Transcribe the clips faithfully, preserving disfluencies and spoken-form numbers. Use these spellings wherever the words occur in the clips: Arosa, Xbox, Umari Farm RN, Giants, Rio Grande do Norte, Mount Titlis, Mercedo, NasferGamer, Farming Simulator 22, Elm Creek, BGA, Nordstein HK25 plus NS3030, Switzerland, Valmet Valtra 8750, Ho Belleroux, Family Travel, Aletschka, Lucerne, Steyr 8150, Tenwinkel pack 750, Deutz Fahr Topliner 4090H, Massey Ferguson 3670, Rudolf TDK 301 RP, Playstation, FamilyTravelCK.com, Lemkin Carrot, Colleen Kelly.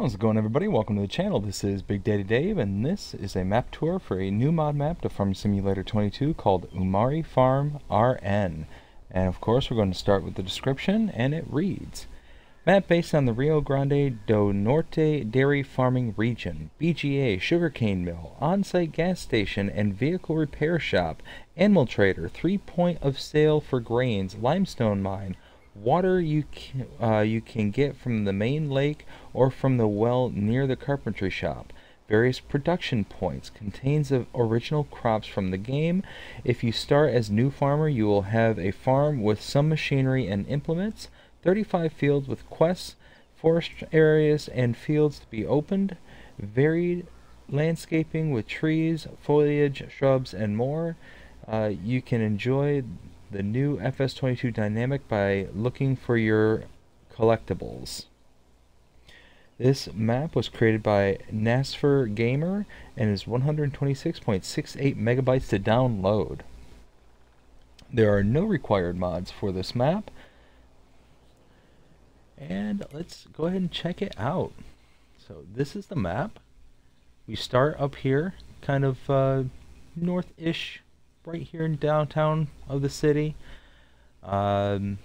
How's it going, everybody? Welcome to the channel. This is Big Daddy Dave, and this is a map tour for a new mod map to Farming Simulator twenty-two called Umari Farm R N. And of course, we're going to start with the description, and it reads, map based on the Rio Grande do Norte dairy farming region, B G A, sugarcane mill, on-site gas station and vehicle repair shop, animal trader, three point of sale for grains, limestone mine, water you can, uh, you can get from the main lake or from the well near the carpentry shop. Various production points. Contains the original crops from the game. If you start as new farmer, you will have a farm with some machinery and implements, thirty-five fields with quests, forest areas and fields to be opened, varied landscaping with trees, foliage, shrubs, and more. Uh, you can enjoy the new F S twenty-two dynamic by looking for your collectibles. This map was created by NasferGamer and is one hundred twenty-six point six eight megabytes to download. There are no required mods for this map, and let's go ahead and check it out. So this is the map. We start up here, kind of uh, north-ish, right here in downtown of the city. Um,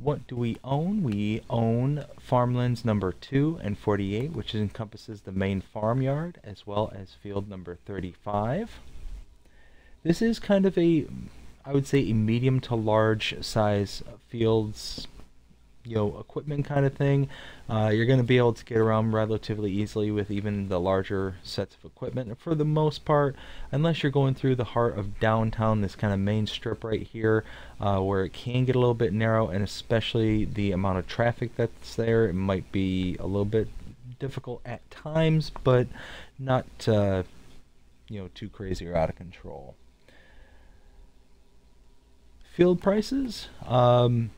what do we own? We own farmlands number two and forty-eight, which encompasses the main farmyard, as well as field number thirty-five. This is kind of a, I would say, a medium to large size fields, you know, equipment kind of thing. Uh, you're going to be able to get around relatively easily with even the larger sets of equipment, and for the most part, unless you're going through the heart of downtown, this kind of main strip right here, uh, where it can get a little bit narrow, and especially the amount of traffic that's there, it might be a little bit difficult at times, but not uh, you know, too crazy or out of control. Field prices, um,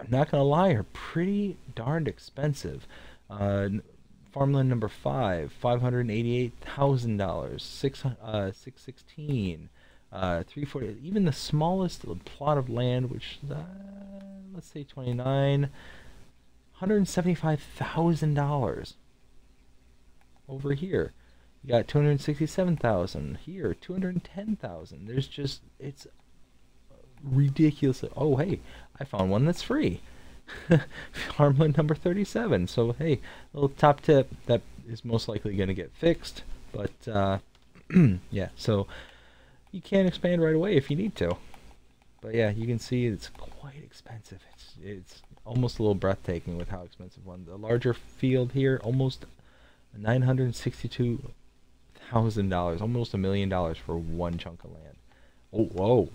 I'm not gonna lie, are pretty darned expensive. Uh, farmland number five, five hundred eighty-eight thousand dollars. Six, uh, six sixteen, uh, three forty. Even the smallest plot of land, which uh, let's say twenty-nine, one hundred seventy-five thousand dollars. Over here, you got two hundred sixty-seven thousand. Here, two hundred ten thousand. There's just it's. Ridiculous. Oh, hey, I found one that's free. Farmland number thirty-seven. So, hey, a little top tip that is most likely going to get fixed. But, uh, yeah, so you can expand right away if you need to. But, yeah, you can see it's quite expensive. It's, it's almost a little breathtaking with how expensive one. The larger field here, almost nine hundred sixty-two thousand dollars, almost a million dollars for one chunk of land. Oh, whoa.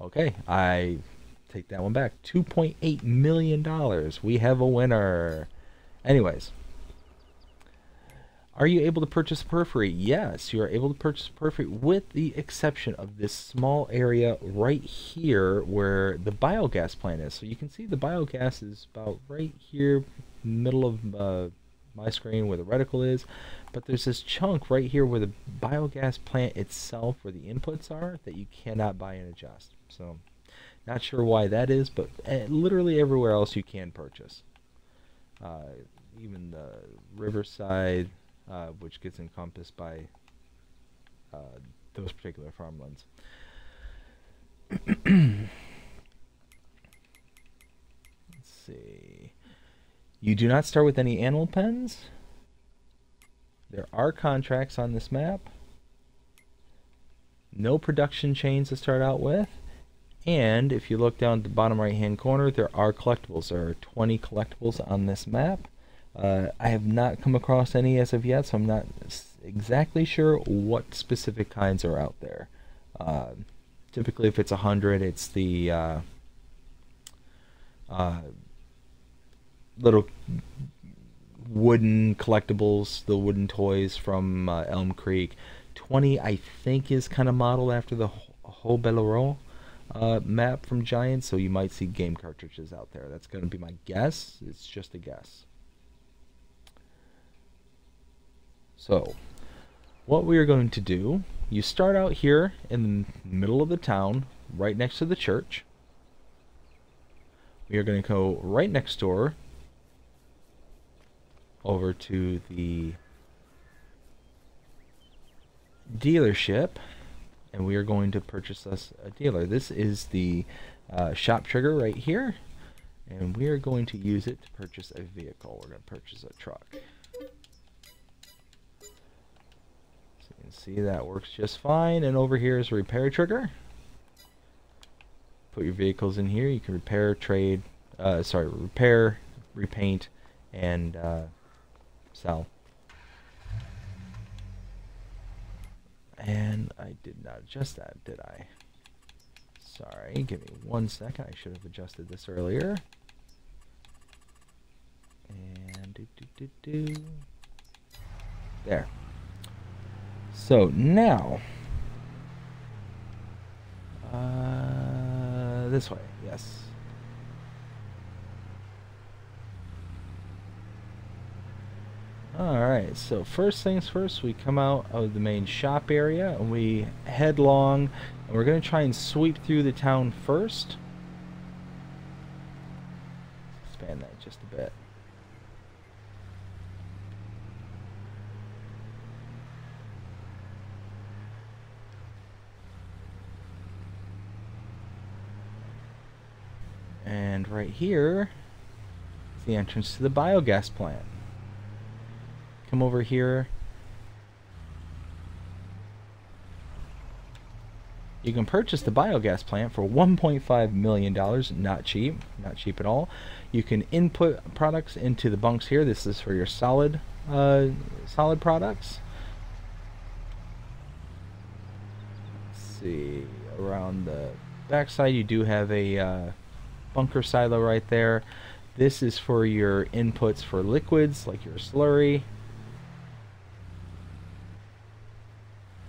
Okay, I take that one back. two point eight million dollars. We have a winner. Anyways, are you able to purchase periphery? Yes, you are able to purchase periphery, with the exception of this small area right here where the biogas plant is. So you can see the biogas is about right here, middle of uh, my screen where the reticle is, but there's this chunk right here where the biogas plant itself, where the inputs are, that you cannot buy and adjust. So, not sure why that is, but uh, literally everywhere else you can purchase. Uh, even the riverside, uh, which gets encompassed by uh, those particular farmlands. Let's see. You do not start with any animal pens. There are contracts on this map. No production chains to start out with. And if you look down at the bottom right hand corner, there are collectibles. There are twenty collectibles on this map. Uh, I have not come across any as of yet, so I'm not exactly sure what specific kinds are out there. Uh, typically if it's one hundred, it's the uh, uh, little wooden collectibles, the wooden toys from uh, Elm Creek. twenty, I think, is kind of modeled after the Ho Belleroux uh, map from Giants, so you might see game cartridges out there. That's going to be my guess. It's just a guess. So, what we are going to do, you start out here in the middle of the town, right next to the church. We are going to go right next door over to the dealership, and we are going to purchase us a dealer. This is the uh, shop trigger right here, and we are going to use it to purchase a vehicle. We're going to purchase a truck. So you can see that works just fine. And over here is a repair trigger. Put your vehicles in here. You can repair, trade, uh, sorry, repair, repaint, and uh, sell. And I did not adjust that, did I? Sorry, give me one second. I should have adjusted this earlier. And do, do, do, do. There. So now, uh, this way, yes. Alright, so first things first, we come out of the main shop area and we head long, and we're going to try and sweep through the town first. Let's expand that just a bit. And right here is the entrance to the biogas plant. Come over here. You can purchase the biogas plant for one point five million dollars. Not cheap, not cheap at all. You can input products into the bunks here. This is for your solid, uh, solid products. Let's see, around the backside, you do have a uh, bunker silo right there. This is for your inputs for liquids, like your slurry.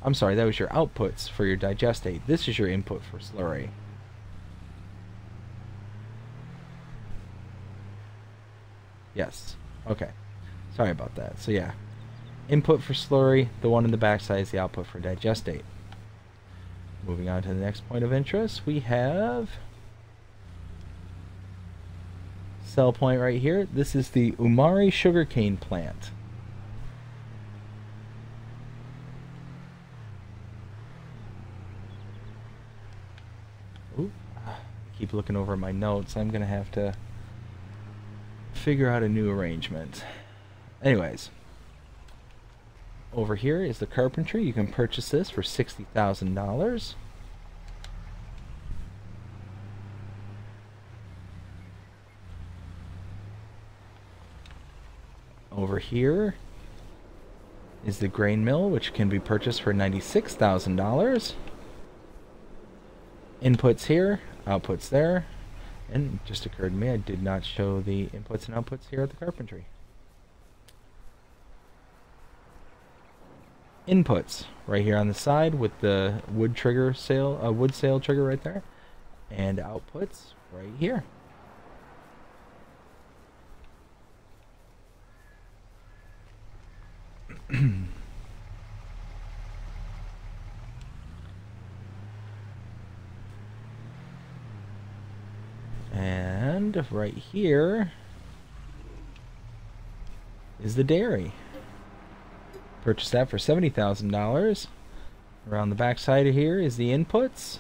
I'm sorry, that was your outputs for your digestate. This is your input for slurry. Yes. Okay. Sorry about that. So yeah. Input for slurry. The one in the backside is the output for digestate. Moving on to the next point of interest, we have sell point right here. This is the Umari sugarcane plant. Keep looking over my notes. I'm gonna have to figure out a new arrangement. Anyways, over here is the carpentry. You can purchase this for sixty thousand dollars. Over here is the grain mill, which can be purchased for ninety-six thousand dollars. Inputs here, outputs there, and it just occurred to me I did not show the inputs and outputs here at the carpentry. Inputs right here on the side with the wood trigger sale, uh, wood sale trigger right there, and outputs right here. And right here is the dairy. Purchase that for seventy thousand dollars. Around the back side of here is the inputs,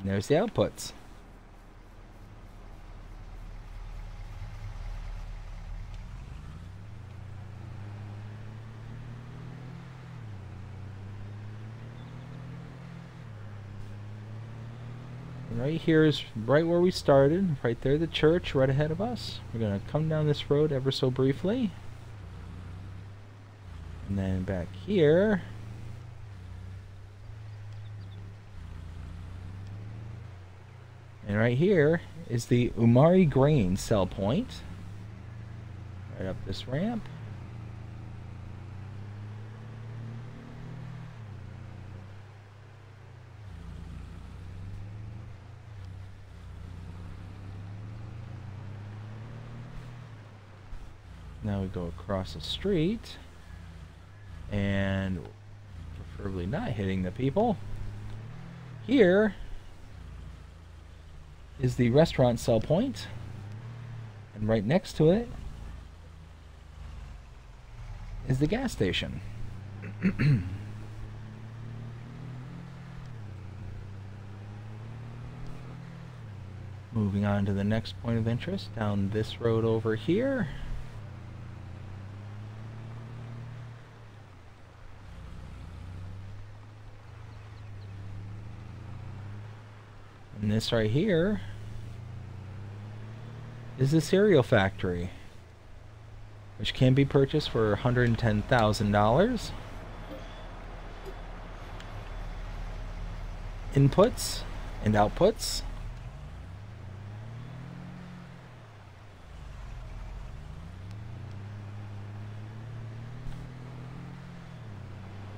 and there's the outputs. Right here is right where we started, right there, the church right ahead of us. We're going to come down this road ever so briefly. And then back here and right here is the Umari grain sell point. Right up this ramp. Now we go across the street, and preferably not hitting the people. Here is the restaurant sell point, and right next to it is the gas station. Moving on to the next point of interest, down this road over here. And this right here is the cereal factory, which can be purchased for one hundred ten thousand dollars. Inputs and outputs.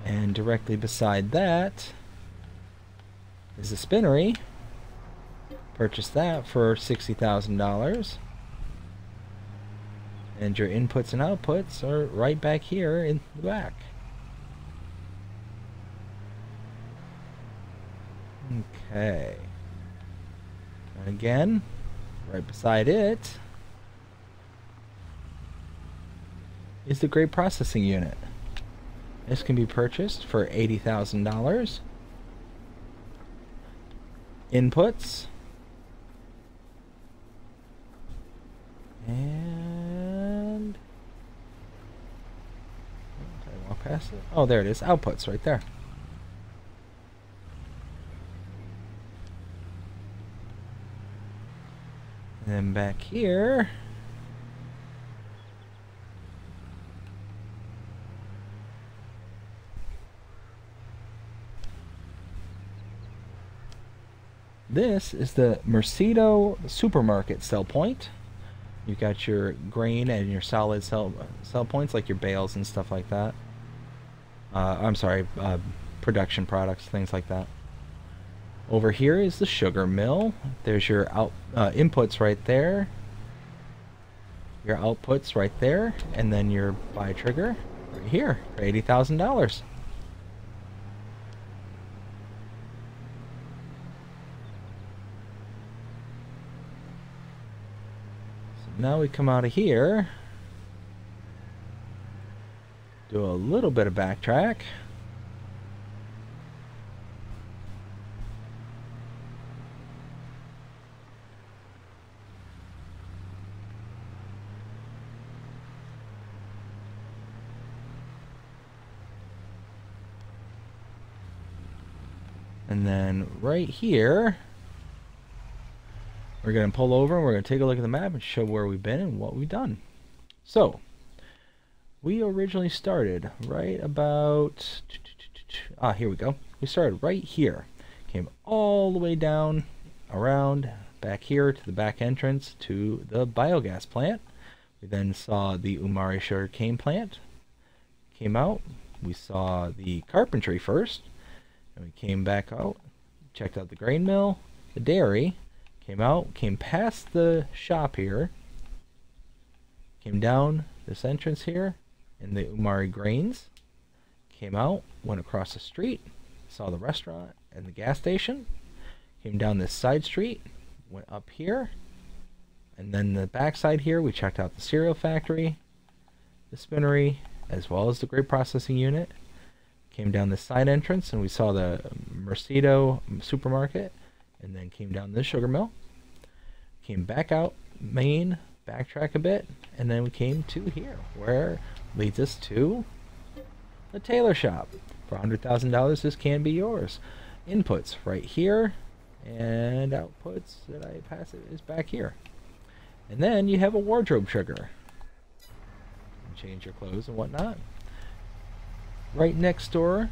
And directly beside that is a spinnery. Purchase that for sixty thousand dollars. And your inputs and outputs are right back here in the back. Okay. And again, right beside it is the grain processing unit. This can be purchased for eighty thousand dollars. Inputs. And did I walk past it? Oh, there it is. Outputs right there. And then back here this is the Mercedo supermarket sell point. You've got your grain and your solid sell, sell points, like your bales and stuff like that. Uh, I'm sorry, uh, production products, things like that. Over here is the sugar mill. There's your out, uh, inputs right there. Your outputs right there. And then your buy trigger right here for eighty thousand dollars. Now we come out of here, do a little bit of backtrack, and then right here we're going to pull over and we're going to take a look at the map and show where we've been and what we've done. So, we originally started right about... Ah, here we go. We started right here. Came all the way down, around, back here to the back entrance to the biogas plant. We then saw the Umari sugarcane plant. Came out. We saw the carpentry first. And we came back out, checked out the grain mill, the dairy. Came out, came past the shop here, came down this entrance here in the Umari Grains, came out, went across the street, saw the restaurant and the gas station, came down this side street, went up here, and then the back side here we checked out the cereal factory, the spinnery, as well as the grain processing unit, came down this side entrance and we saw the Mercedo supermarket, and then came down this sugar mill. Came back out main, backtrack a bit, and then we came to here, where leads us to the tailor shop. For one hundred thousand dollars, this can be yours. Inputs right here, and outputs that I pass it is back here. And then you have a wardrobe trigger. Change your clothes and whatnot. Right next door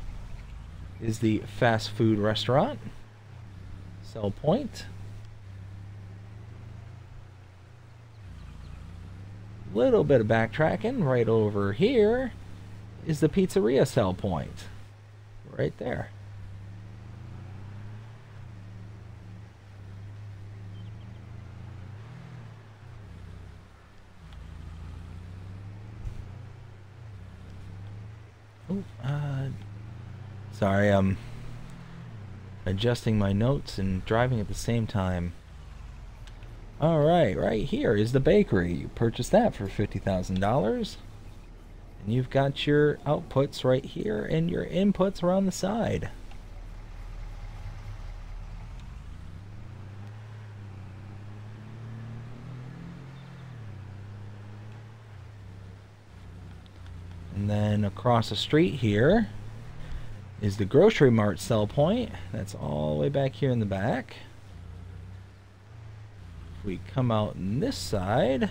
is the fast food restaurant. Sell point. Little bit of backtracking. Right over here is the pizzeria sell point. Right there. Oh, uh, sorry, um. adjusting my notes and driving at the same time. Alright, right here is the bakery. You purchase that for fifty thousand dollars. And you've got your outputs right here and your inputs around the side. And then across the street here is the grocery mart sell point. That's all the way back here in the back. If we come out on this side,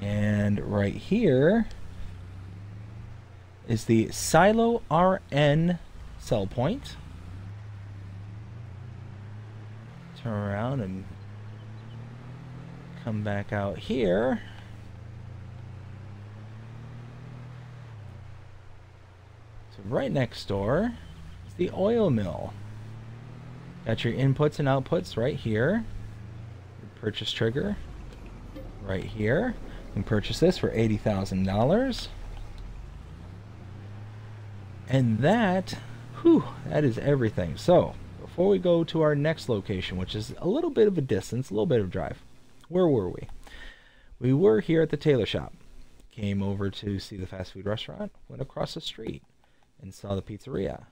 and right here is the Silo R N sell point. Turn around and come back out here. So right next door is the oil mill. Got your inputs and outputs right here. Your purchase trigger right here. You can purchase this for eighty thousand dollars. And that, whew, that is everything. So before we go to our next location, which is a little bit of a distance, a little bit of drive. Where were we? We were here at the tailor shop. Came over to see the fast food restaurant. Went across the street and saw the pizzeria.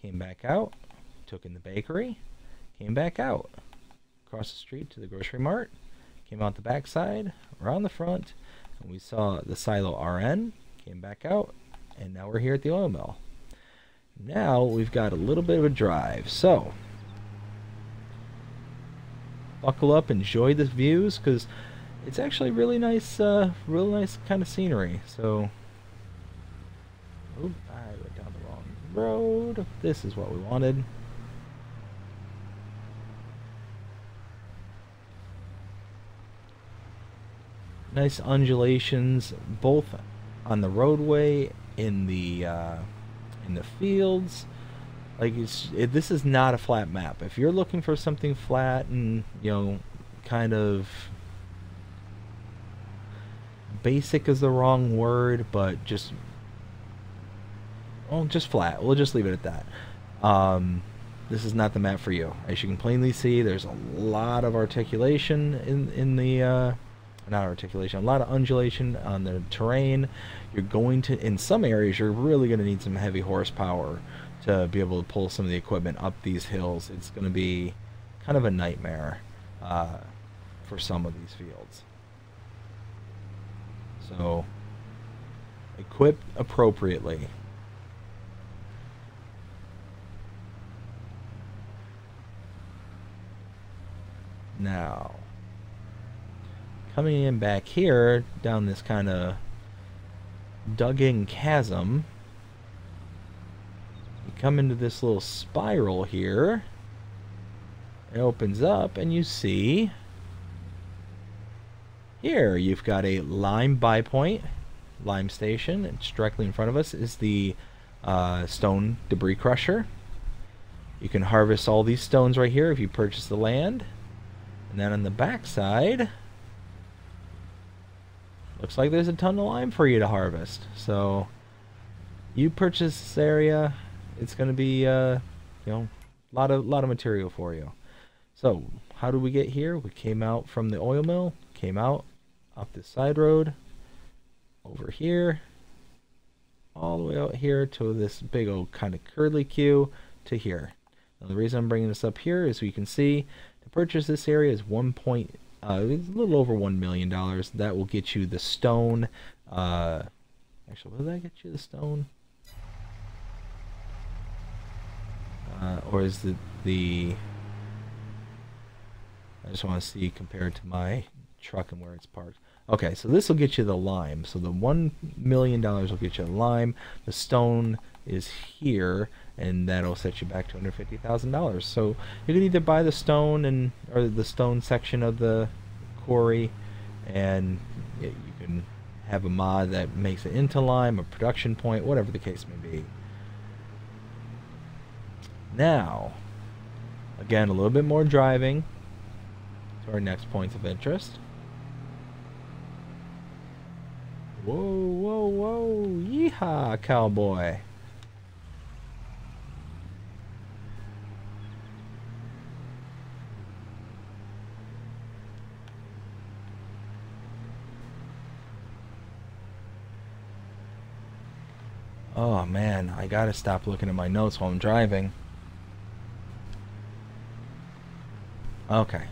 Came back out. Took in the bakery. Came back out. Across the street to the grocery mart. Came out the back side. Around the front. And we saw the Silo R N. Came back out. And now we're here at the oil mill. Now we've got a little bit of a drive. So buckle up, enjoy the views, because it's actually really nice, uh, real nice kind of scenery. So, oop, I went down the wrong road. This is what we wanted. Nice undulations, both on the roadway, in the uh, in the fields. Like, it's, it, this is not a flat map. If you're looking for something flat and, you know, kind of basic is the wrong word, but just, well, just flat. We'll just leave it at that. Um, this is not the map for you. As you can plainly see, there's a lot of articulation in, in the, uh, not articulation, a lot of undulation on the terrain. You're going to, in some areas, you're really going to need some heavy horsepower to be able to pull some of the equipment up these hills. It's going to be kind of a nightmare uh, for some of these fields. So equip appropriately. Now, coming in back here down this kind of dug-in chasm, come into this little spiral here. It opens up and you see here you've got a lime buy point, lime station. It's directly in front of us is the uh, stone debris crusher. You can harvest all these stones right here if you purchase the land. And then on the back side, looks like there's a ton of lime for you to harvest. So you purchase this area, it's going to be, uh, you know, a lot of, lot of material for you. So, how did we get here? We came out from the oil mill, came out up this side road, over here, all the way out here to this big old kind of curly Q to here. Now, the reason I'm bringing this up here is so you can see to purchase this area is one point, uh, it's a little over one million dollars. That will get you the stone. Uh, actually, will that get you the stone? Uh, or is the, the, I just want to see compared to my truck and where it's parked. Okay, so this will get you the lime. So the one million dollars will get you the lime. The stone is here, and that'll set you back two hundred fifty thousand dollars. So you can either buy the stone and or the stone section of the quarry, and it, you can have a mod that makes it into lime, a production point, whatever the case may be. Now, again, a little bit more driving to our next points of interest. Whoa, whoa, whoa, yeehaw, cowboy. Oh man, I gotta stop looking at my notes while I'm driving. Okay.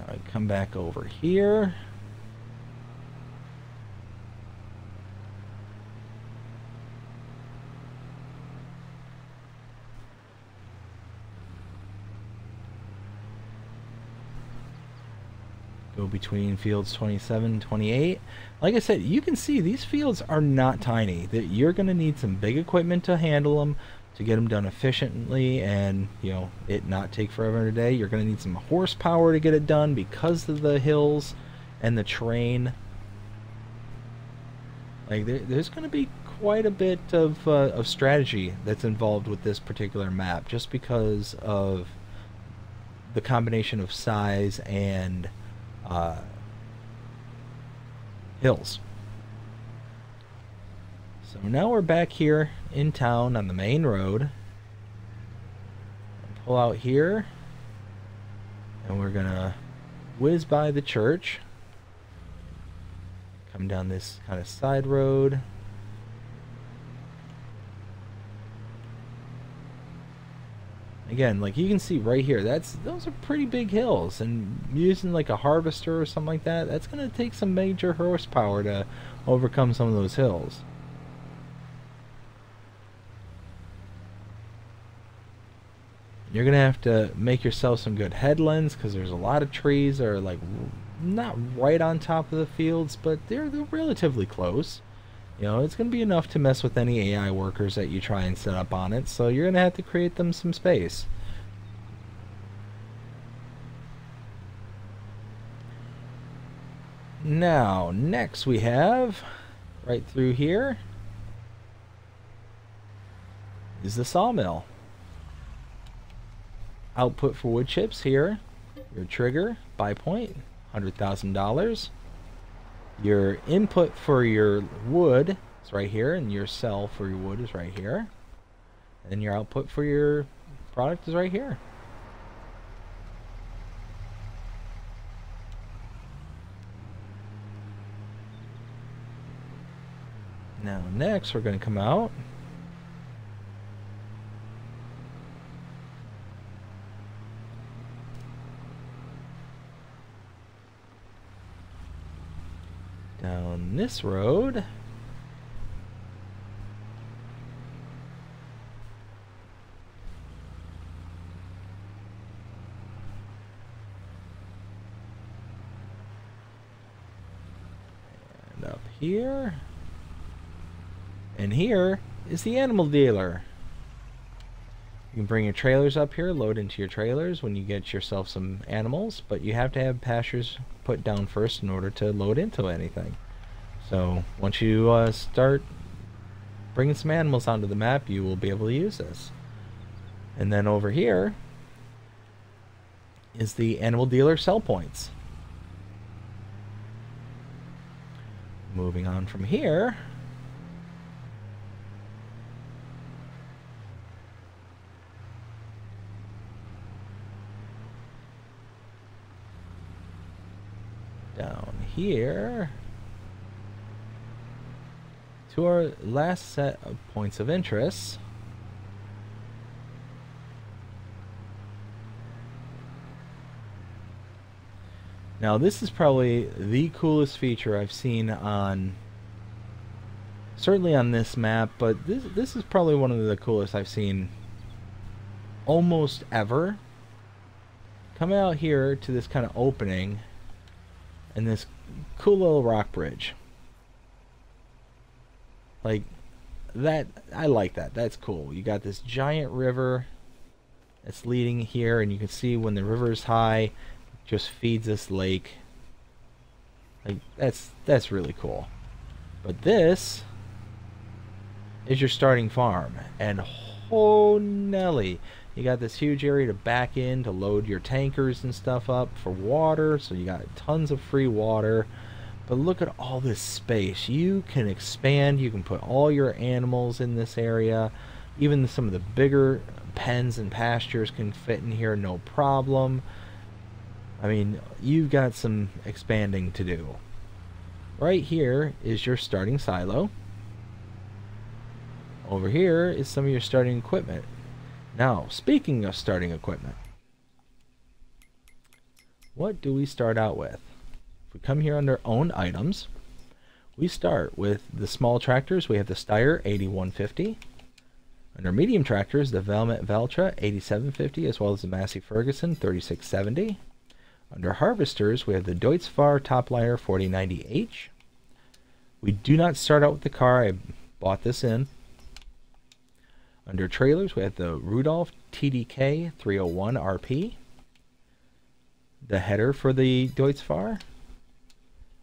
Alright, come back over here. Go between fields twenty-seven and twenty-eight. Like I said, you can see these fields are not tiny. That you're going to need some big equipment to handle them, to get them done efficiently, and you know, it not take forever in a day. You're going to need some horsepower to get it done because of the hills and the terrain. Like there, there's going to be quite a bit of uh, of strategy that's involved with this particular map, just because of the combination of size and Uh, hills. So now we're back here in town on the main road. Pull out here and we're gonna whiz by the church, come down this kind of side road, again like you can see right here, that's those are pretty big hills, and using like a harvester or something like that, that's going to take some major horsepower to overcome some of those hills. You're going to have to make yourself some good headlands, because there's a lot of trees that are like not right on top of the fields, but they're, they're relatively close. You know, it's going to be enough to mess with any A I workers that you try and set up on it, so you're going to have to create them some space. Now, next we have, right through here, is the sawmill. Output for wood chips here, your trigger, buy point, one hundred thousand dollars. Your input for your wood is right here, and your cell for your wood is right here, and your output for your product is right here. Now next we're going to come out down this road, and up here, and here is the animal dealer. You can bring your trailers up here, load into your trailers when you get yourself some animals, but you have to have pastures put down first in order to load into anything. So once you uh, start bringing some animals onto the map, you will be able to use this. And then over here is the animal dealer sell points. Moving on from here, down here to our last set of points of interest, now this is probably the coolest feature I've seen on, certainly on this map, but this, this is probably one of the coolest I've seen almost ever. Come out here to this kind of opening and this cool little rock bridge. Like that, I like that. That's cool. You got this giant river that's leading here, and you can see when the river is high, it just feeds this lake. Like that's that's really cool. But this is your starting farm, and oh Nelly, you got this huge area to back in to load your tankers and stuff up for water, so you got tons of free water. But look at all this space. You can expand, you can put all your animals in this area. Even some of the bigger pens and pastures can fit in here, no problem. I mean, you've got some expanding to do. Right here is your starting silo. Over here is some of your starting equipment. Now, speaking of starting equipment, what do we start out with? If we come here under owned items, we start with the small tractors. We have the Steyr eighty-one fifty. Under medium tractors, the Valmet Valtra eighty-seven fifty, as well as the Massey Ferguson thirty-six seventy. Under harvesters, we have the Deutz Fahr Topliner forty ninety H. We do not start out with the car. I bought this in. Under trailers, we have the Rudolf T D K three oh one R P. The header for the Deutz Fahr.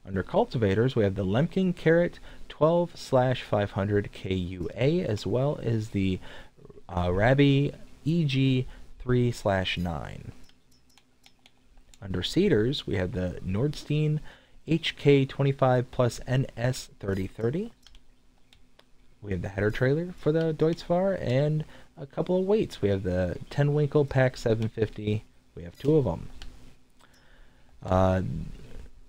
Under cultivators, we have the Lemkin Carrot twelve slash five hundred K U A, as well as the uh, Rabi E G three slash nine. Under seeders, we have the Nordstein H K twenty-five plus N S thirty thirty. We have the header trailer for the Deutz Fahr and a couple of weights. We have the Tenwinkel pack seven fifty. We have two of them. Uh,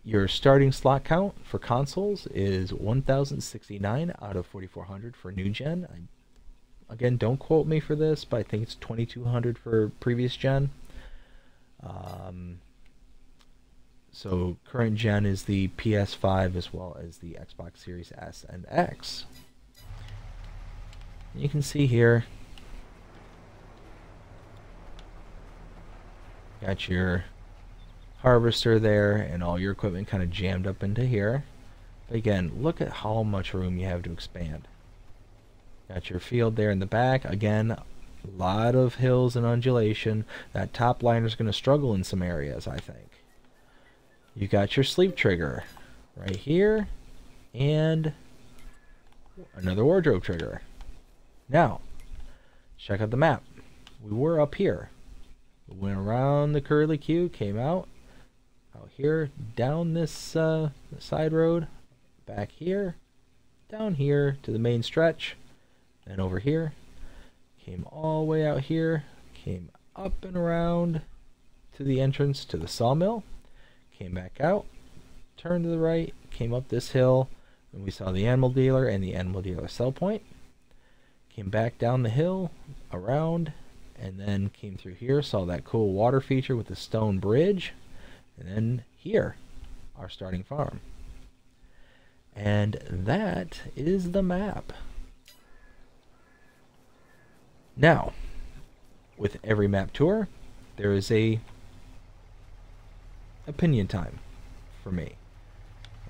your starting slot count for consoles is one thousand sixty-nine out of forty-four hundred for new gen. I, again, don't quote me for this, but I think it's twenty-two hundred for previous gen. Um, so current gen is the P S five as well as the Xbox Series S and X. You can see here, got your harvester there and all your equipment kind of jammed up into here. But again, look at how much room you have to expand. Got your field there in the back. Again, a lot of hills and undulation. That top liner is going to struggle in some areas, I think. You got your sleep trigger right here and another wardrobe trigger. Now, check out the map. We were up here. We went around the curly Q, came out, out here, down this uh, side road, back here, down here to the main stretch, then over here, came all the way out here, came up and around to the entrance to the sawmill, came back out, turned to the right, came up this hill, and we saw the animal dealer and the animal dealer sell point. Came back down the hill, around, and then came through here, saw that cool water feature with the stone bridge, and then here, our starting farm. And that is the map. Now, with every map tour, there is a opinion time for me.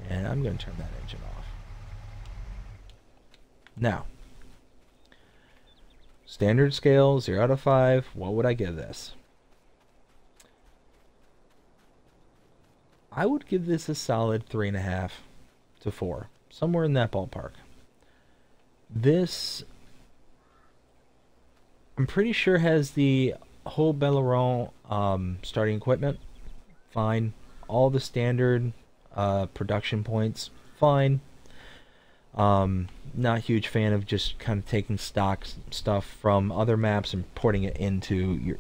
And I'm going to turn that engine off. Now, standard scale, zero out of five, what would I give this? I would give this a solid three point five to four, somewhere in that ballpark. This, I'm pretty sure, has the Ho Belleroux um, starting equipment, fine. All the standard uh, production points, fine. Um, not a huge fan of just kind of taking stock stuff from other maps and porting it into your,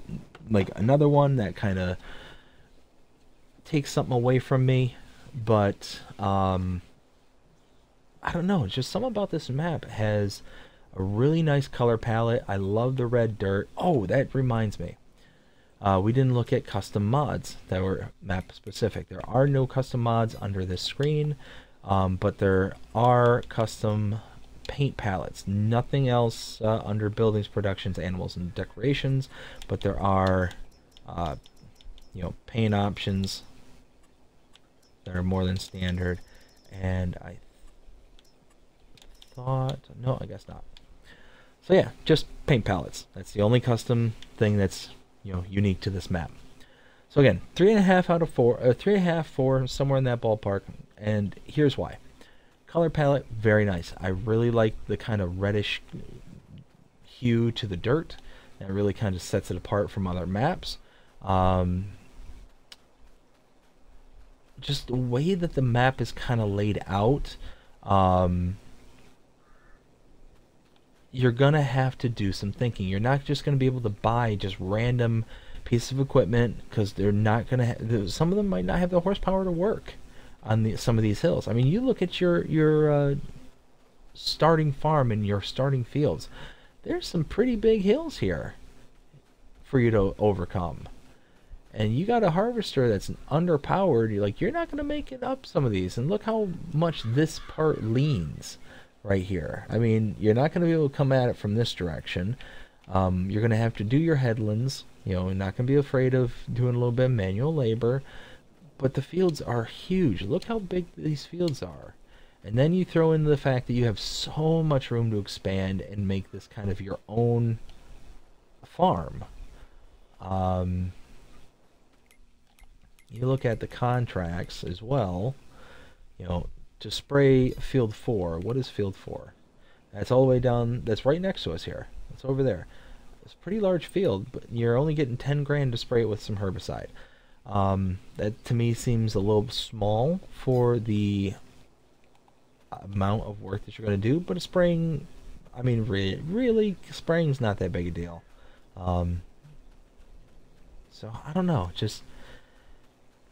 like, another one. That kind of takes something away from me. But um, I don't know, just something about this map. It has a really nice color palette. I love the red dirt. Oh, that reminds me, uh, we didn't look at custom mods that were map specific. There are no custom mods under this screen. Um, but there are custom paint palettes. Nothing else uh, under buildings, productions, animals, and decorations. But there are, uh, you know, paint options that are more than standard. And I th thought, no, I guess not. So yeah, just paint palettes. That's the only custom thing that's, you know, unique to this map. So again, three and a half out of four, or three and a half, four, somewhere in that ballpark. And here's why. Color palette, very nice. I really like the kind of reddish hue to the dirt. That really kind of sets it apart from other maps. Um, just the way that the map is kind of laid out, um, you're going to have to do some thinking. You're not just going to be able to buy just random pieces of equipment, because they're not going to have, some of them might not have the horsepower to work. on the, some of these hills. I mean, you look at your your uh, starting farm and your starting fields. There's some pretty big hills here for you to overcome, and you got a harvester that's underpowered. You're like, you're not going to make it up some of these. And look how much this part leans right here. I mean, you're not going to be able to come at it from this direction. Um, you're going to have to do your headlands. You know, you're not going to be afraid of doing a little bit of manual labor. But the fields are huge. Look how big these fields are. And then you throw in the fact that you have so much room to expand and make this kind of your own farm. Um, you look at the contracts as well. You know, to spray field four. What is field four? That's all the way down. That's right next to us here. It's over there. It's a pretty large field, but you're only getting ten grand to spray it with some herbicide. Um, that to me seems a little small for the amount of work that you're going to do, but spraying, I mean, re really, spraying is not that big a deal. Um, so I don't know, just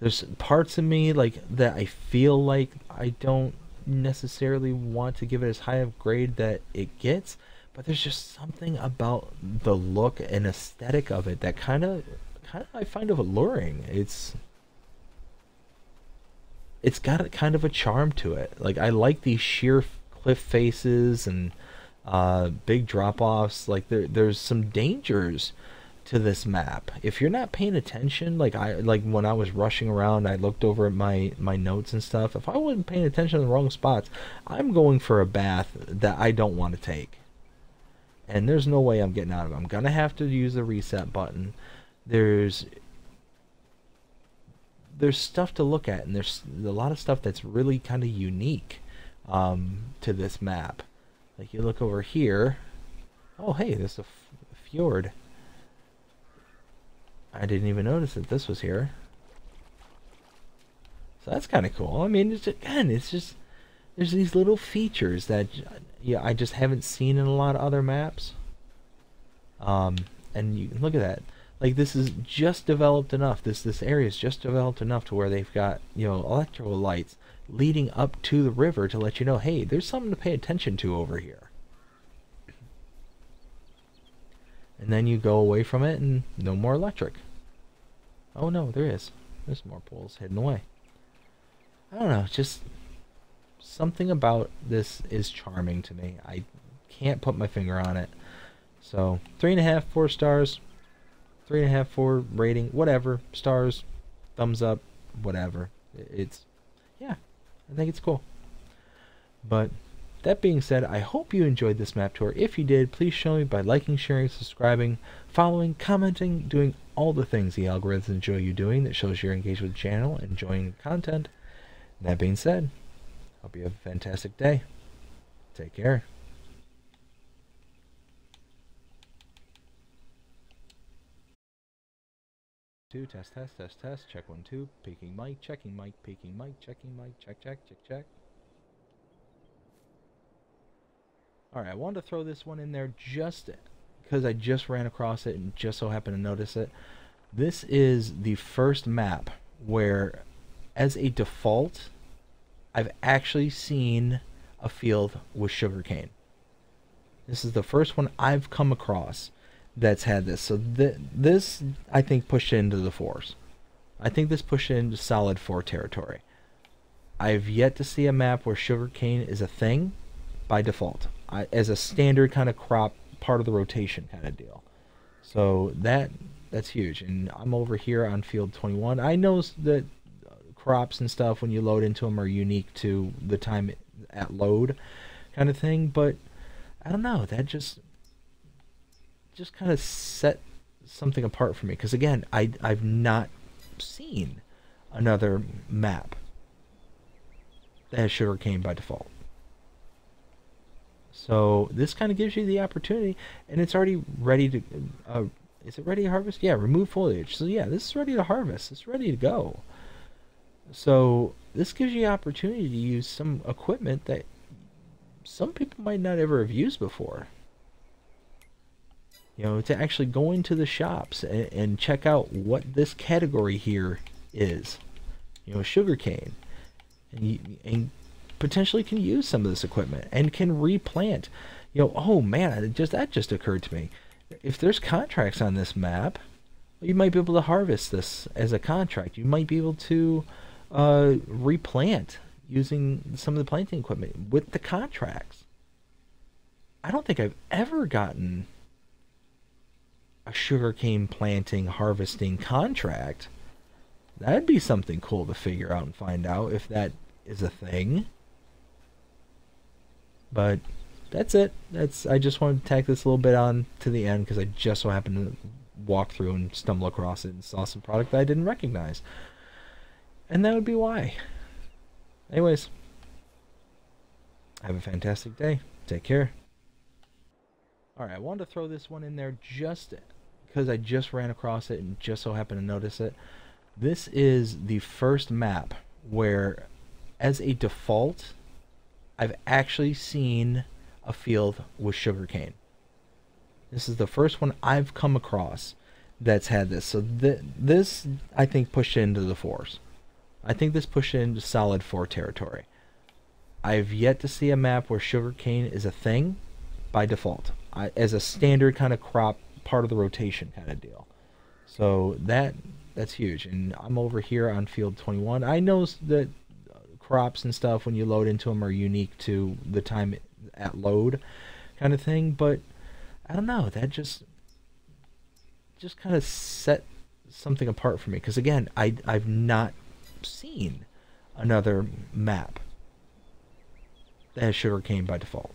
there's parts of me like that I feel like I don't necessarily want to give it as high of grade that it gets, but there's just something about the look and aesthetic of it that kind of, kind of I find it alluring. It's It's got a kind of a charm to it. Like, I like these sheer cliff faces and uh, big drop-offs. Like, there, there's some dangers to this map. If you're not paying attention, like I like when I was rushing around, I looked over at my, my notes and stuff. If I wasn't paying attention in the wrong spots, I'm going for a bath that I don't want to take. And there's no way I'm getting out of it. I'm going to have to use the reset button. There's... there's stuff to look at, and there's a lot of stuff that's really kind of unique um, to this map. Like, you look over here. Oh, hey, there's a fjord. I didn't even notice that this was here. So that's kind of cool. I mean, it's, again, it's just... there's these little features that yeah, I just haven't seen in a lot of other maps. Um, and you look at that. Like, this is just developed enough. This this area is just developed enough to where they've got, you know, electrolytes leading up to the river to let you know, hey, there's something to pay attention to over here. And then you go away from it and no more electric. Oh, no, there is. There's more poles hidden away. I don't know, just something about this is charming to me. I can't put my finger on it. So, three and a half, four stars. Three and a half, four rating, whatever. Stars, thumbs up, whatever. It's, yeah, I think it's cool. But that being said, I hope you enjoyed this map tour. If you did, please show me by liking, sharing, subscribing, following, commenting, doing all the things the algorithms enjoy you doing that shows you're engaged with the channel, enjoying the content. And that being said, hope you have a fantastic day. Take care. Two, test, test, test, test, check one, two, peaking mic, checking mic, peaking mic, checking mic, check, check, check, check. Alright, I wanted to throw this one in there just because I just ran across it and just so happened to notice it. This is the first map where, as a default, I've actually seen a field with sugarcane. This is the first one I've come across that's had this. So th this, I think, pushed into the fours. I think this pushed into solid four territory. I've yet to see a map where sugarcane is a thing by default, I, as a standard kind of crop, part of the rotation kind of deal. So that that's huge. And I'm over here on field twenty-one. I know that crops and stuff, when you load into them, are unique to the time at load kind of thing. But I don't know. That just... just kind of set something apart for me, because again, I, I've not seen another map that has sugarcane by default. So this kind of gives you the opportunity, and it's already ready to uh, is it ready to harvest? Yeah, remove foliage. So yeah, this is ready to harvest. It's ready to go. So this gives you the opportunity to use some equipment that some people might not ever have used before. You know, to actually go into the shops and, and check out what this category here is. You know, sugarcane. and, you, and potentially can use some of this equipment and can replant. You know, oh man, it just that just occurred to me. If there's contracts on this map, you might be able to harvest this as a contract. You might be able to uh, replant using some of the planting equipment with the contracts. I don't think I've ever gotten a sugarcane planting harvesting contract. That'd be something cool to figure out and find out if that is a thing. But that's it. That's I just wanted to tack this a little bit on to the end because I just so happened to walk through and stumble across it and saw some product that I didn't recognize. And that would be why. Anyways, have a fantastic day. Take care. Alright, I wanted to throw this one in there just because I just ran across it and just so happened to notice it. This is the first map where, as a default, I've actually seen a field with sugarcane. This is the first one I've come across that's had this. So th this, I think, pushed into the fours. I think this pushed into solid four territory. I've yet to see a map where sugarcane is a thing by default, I, as a standard kind of crop, part of the rotation kind of deal. So that that's huge. And I'm over here on field twenty-one. I know that crops and stuff, when you load into them, are unique to the time at load kind of thing, but I don't know, that just just kind of set something apart for me, because again, I, I've not seen another map that has sugarcane by default.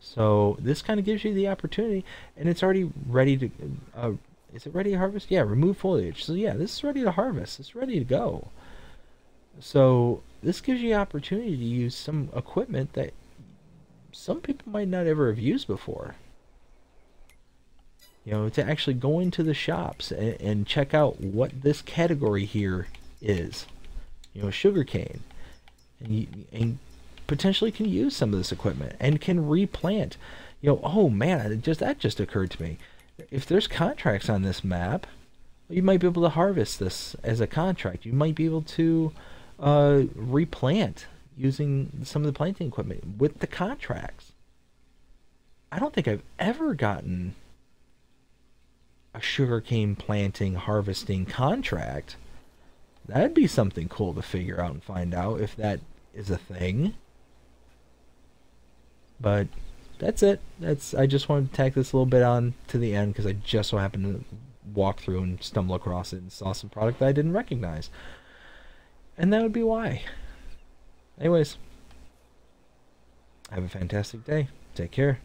So this kind of gives you the opportunity, and it's already ready to, uh, is it ready to harvest? Yeah, remove foliage. So yeah, this is ready to harvest, it's ready to go. So this gives you the opportunity to use some equipment that some people might not ever have used before. You know, to actually go into the shops and, and check out what this category here is. You know, sugarcane. And, you, and potentially can use some of this equipment and can replant. You know, oh man, it just that just occurred to me. If there's contracts on this map, you might be able to harvest this as a contract. You might be able to uh, replant using some of the planting equipment with the contracts. I don't think I've ever gotten a sugarcane planting harvesting contract. That'd be something cool to figure out and find out if that is a thing. But that's it. That's I just wanted to tack this a little bit on to the end because I just so happened to walk through and stumble across it and saw some product that I didn't recognize. And that would be why. Anyways, have a fantastic day. Take care.